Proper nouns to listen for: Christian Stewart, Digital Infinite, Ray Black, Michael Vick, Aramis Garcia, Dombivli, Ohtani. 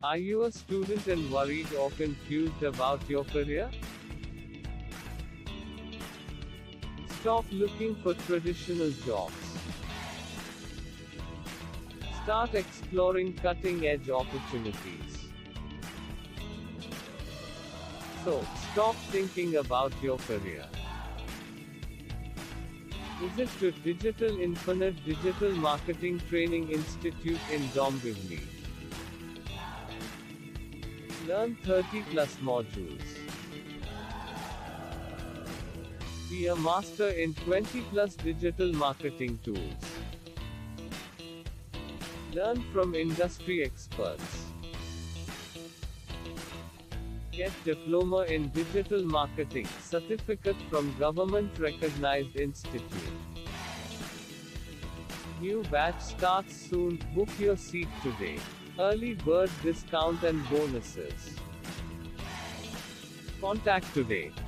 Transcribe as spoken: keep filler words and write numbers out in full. Are you a student and worried or confused about your career? Stop looking for traditional jobs. Start exploring cutting-edge opportunities. So, stop thinking about your career. Visit to Digital Infinite Digital Marketing Training Institute in Dombivli. Learn thirty plus modules. Be a master in twenty plus digital marketing tools. Learn from industry experts. Get diploma in digital marketing certificate from government recognized institute. New batch starts soon. Book your seat today. Early bird discount and bonuses. Contact today.